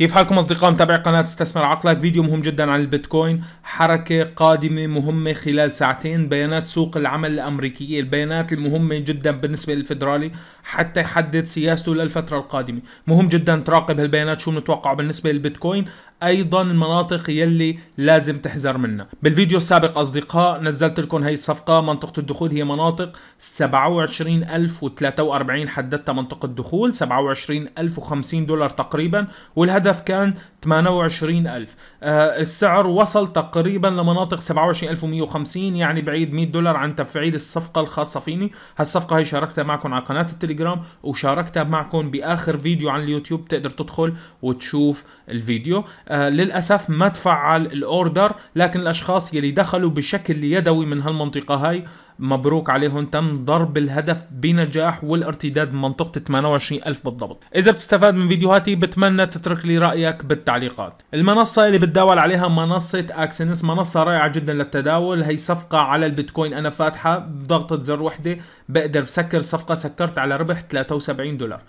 كيف حالكم أصدقاء متابعي قناة استثمر عقلك؟ فيديو مهم جدا عن البيتكوين، حركة قادمة مهمة خلال ساعتين، بيانات سوق العمل الأمريكية، البيانات المهمة جدا بالنسبة للفيدرالي حتى يحدد سياسته للفترة القادمة. مهم جدا تراقب هالبيانات شو بنتوقع بالنسبة للبيتكوين، أيضا المناطق يلي لازم تحذر منها. بالفيديو السابق أصدقاء نزلت لكم هي الصفقة، منطقة الدخول هي مناطق 27,043 حددتها منطقة دخول، 27,050 دولار تقريبا، والهدف كان 28,000. السعر وصل تقريبا لمناطق 27,150، يعني بعيد 100 دولار عن تفعيل الصفقة الخاصة فيني. هالصفقة هي شاركتها معكم على قناة التليجرام وشاركتها معكم بآخر فيديو عن اليوتيوب، تقدر تدخل وتشوف الفيديو. للأسف ما تفعل الأوردر، لكن الأشخاص يلي دخلوا بشكل يدوي من هالمنطقة هاي مبروك عليهم، تم ضرب الهدف بنجاح والارتداد من منطقة 28,000 بالضبط. إذا بتستفاد من فيديوهاتي بتمنى تترك لي رأيك بالتعليقات. المنصة اللي بتداول عليها منصة exness، منصة رائعة جدا للتداول. هي صفقة على البيتكوين أنا فاتحة، بضغطة زر وحدة بقدر بسكر صفقة، سكرت على ربح 73 دولار.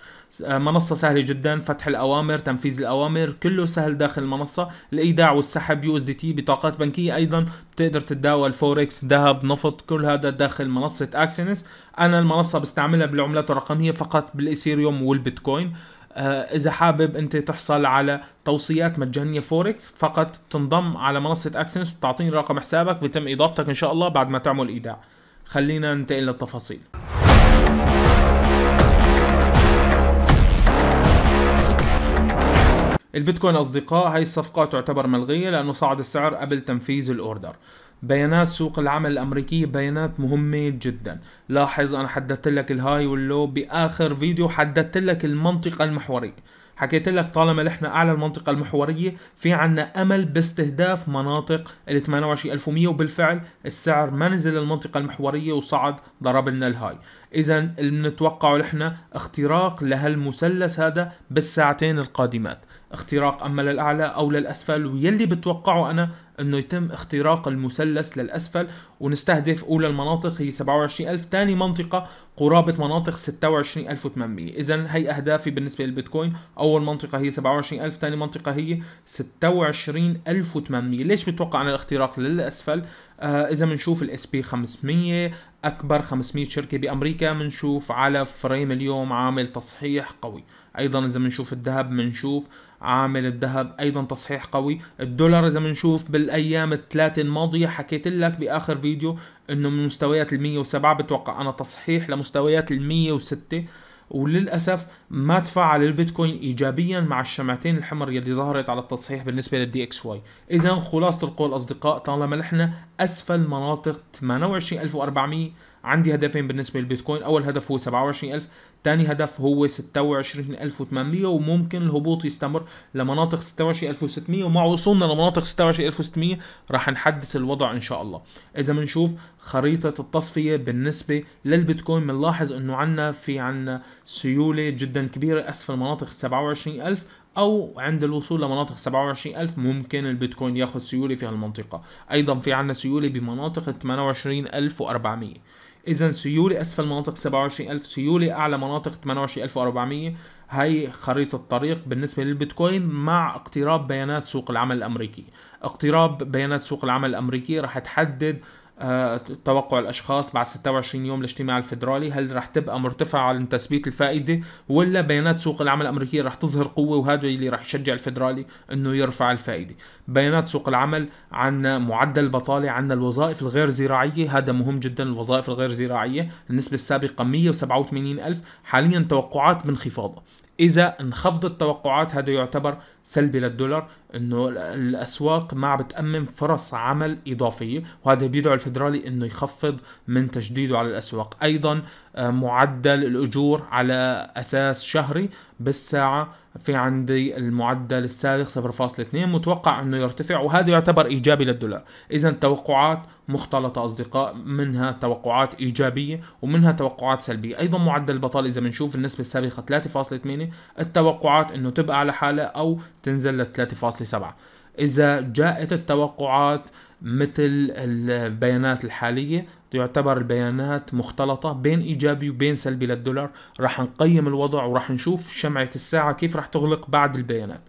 منصة سهلة جدا، فتح الأوامر، تنفيذ الأوامر كله سهل داخل المنصة، الإيداع والسحب USDT، بطاقات بنكية، أيضا بتقدر تتداول فوركس، ذهب، نفط، كل هذا داخل منصة exness. أنا المنصة بستعملها بالعملات الرقمية فقط، بالإيثيريوم والبيتكوين. إذا حابب أنت تحصل على توصيات مجانية فوركس فقط، تنضم على منصة exness وتعطيني رقم حسابك، بيتم إضافتك إن شاء الله بعد ما تعمل إيداع. خلينا ننتقل للتفاصيل. البيتكوين أصدقاء هاي الصفقة تعتبر ملغية لأنه صعد السعر قبل تنفيذ الأوردر. بيانات سوق العمل الأمريكية بيانات مهمة جدا. لاحظ أنا حددت لك الهاي واللو بآخر فيديو، حددت لك المنطقة المحورية، حكيت لك طالما نحن أعلى المنطقة المحورية في عنا أمل باستهداف مناطق ال 28,100، وبالفعل السعر ما نزل المنطقة المحورية وصعد ضرب لنا الهاي. إذا بنتوقعوا نحن اختراق لهالمثلث هذا بالساعتين القادمات، اختراق اما للاعلى او للاسفل، ويلي بتوقعه انا انه يتم اختراق المثلث للاسفل ونستهدف اولى المناطق هي 27,000، ثاني منطقه قرابه مناطق 26,800. اذا هي اهدافي بالنسبه للبيتكوين، اول منطقه هي 27,000، ثاني منطقه هي 26,800. ليش بتوقع انا الاختراق للاسفل؟ اذا بنشوف الاس بي 500، اكبر 500 شركه بامريكا، بنشوف على فريم اليوم عامل تصحيح قوي. ايضا اذا بنشوف الذهب، بنشوف عامل الذهب ايضا تصحيح قوي. الدولار اذا بنشوف بالايام الثلاثه الماضيه، حكيت لك باخر فيديو انه من مستويات ال 107 بتوقع انا تصحيح لمستويات ال 106، وللاسف ما تفاعل البيتكوين ايجابيا مع الشمعتين الحمر يلي ظهرت على التصحيح بالنسبه للدي اكس واي. اذا خلاصه القول اصدقاء، طالما نحن اسفل مناطق 28,400 عندي هدفين بالنسبه للبيتكوين، اول هدف هو 27,000، ثاني هدف هو 26,800، وممكن الهبوط يستمر لمناطق 26,600، ومع وصولنا لمناطق 26,600 راح نحدث الوضع ان شاء الله. اذا بنشوف خريطه التصفيه بالنسبه للبيتكوين، بنلاحظ انه في عنا سيوله جدا كبيره اسفل مناطق 27,000، او عند الوصول لمناطق 27,000 ممكن البيتكوين ياخذ سيوله في هالمنطقه. ايضا في عنا سيوله بمناطق 28,400. إذا سيولة أسفل مناطق 27,000، سيولة أعلى مناطق 28,400. هاي خريطة الطريق بالنسبة للبيتكوين مع اقتراب بيانات سوق العمل الأمريكي. اقتراب بيانات سوق العمل الأمريكي راح تحدد توقع الأشخاص بعد 26 يوم الاجتماع الفيدرالي، هل راح تبقى مرتفعة عن تثبيت الفائدة ولا بيانات سوق العمل الأمريكية راح تظهر قوة، وهذا اللي راح يشجع الفيدرالي إنه يرفع الفائدة. بيانات سوق العمل، عنا معدل البطالة، عنا الوظائف الغير زراعية، هذا مهم جدا. الوظائف الغير زراعية النسبة السابقة 187,000، حاليا توقعات بانخفاضها. إذا انخفضت التوقعات هذا يعتبر سلبي للدولار، إنه الأسواق ما بتأمن فرص عمل إضافية، وهذا بيدعو الفيدرالي إنه يخفض من تشديده على الأسواق. أيضا معدل الأجور على أساس شهري بالساعة، في عندي المعدل السابق 0.2، متوقع إنه يرتفع، وهذا يعتبر إيجابي للدولار. إذا التوقعات مختلطة أصدقاء، منها توقعات إيجابية ومنها توقعات سلبية. أيضا معدل البطالة إذا بنشوف النسبة السابقة 3.8، التوقعات إنه تبقى على حالة أو تنزل ل 3.7. إذا جاءت التوقعات مثل البيانات الحالية، تعتبر البيانات مختلطة بين إيجابي وبين سلبي للدولار. راح نقيم الوضع وراح نشوف شمعة الساعة كيف راح تغلق بعد البيانات.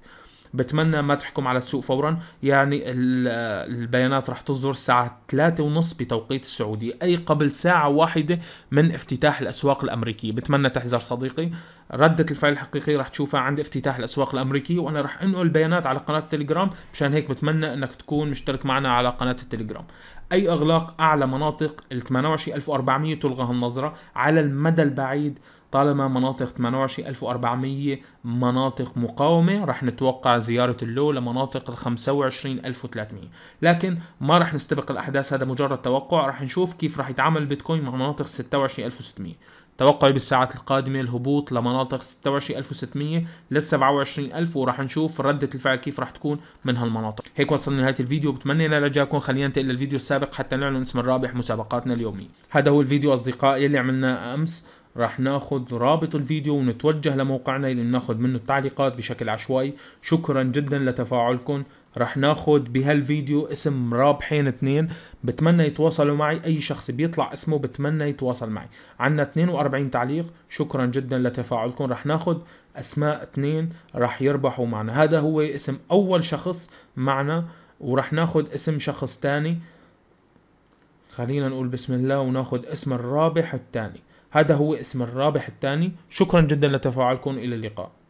بتمنى ما تحكم على السوق فورا. يعني البيانات راح تصدر الساعة 3:30 بتوقيت السعودي، أي قبل ساعة واحدة من افتتاح الأسواق الأمريكية. بتمنى تحذر صديقي، ردة الفعل الحقيقية راح تشوفها عند افتتاح الأسواق الأمريكية، وأنا راح أنقل بيانات على قناة التليجرام، مشان هيك بتمنى أنك تكون مشترك معنا على قناة التليجرام. أي إغلاق أعلى مناطق ال 28400 تلغى النظرة على المدى البعيد، طالما مناطق 28400 مناطق مقاومة. راح نتوقع زيارة اللو لمناطق ال 25300، لكن ما راح نستبق الأحداث، هذا مجرد توقع. راح نشوف كيف راح يتعامل البيتكوين مع مناطق 26600. توقعي بالساعات القادمة الهبوط لمناطق 26600 لل 27000، وراح نشوف ردة الفعل كيف راح تكون من هالمناطق. هيك وصلنا لنهاية الفيديو، بتمنى ينال اعجابكم. خلينا ننتقل للفيديو السابق حتى نعلن اسم الرابح مسابقاتنا اليومية. هذا هو الفيديو اصدقائي اللي عملناه امس، راح ناخذ رابط الفيديو ونتوجه لموقعنا اللي بناخذ منه التعليقات بشكل عشوائي. شكرا جدا لتفاعلكم. راح ناخذ بهالفيديو اسم رابحين 2، بتمنى يتواصلوا معي، اي شخص بيطلع اسمه بتمنى يتواصل معي. عندنا 42 تعليق، شكرا جدا لتفاعلكم. راح ناخذ اسماء 2 راح يربحوا معنا. هذا هو اسم اول شخص معنا، وراح ناخذ اسم شخص ثاني. خلينا نقول بسم الله وناخذ اسم الرابح الثاني. هذا هو اسم الرابح الثاني، شكرا جدا لتفاعلكم، الى اللقاء.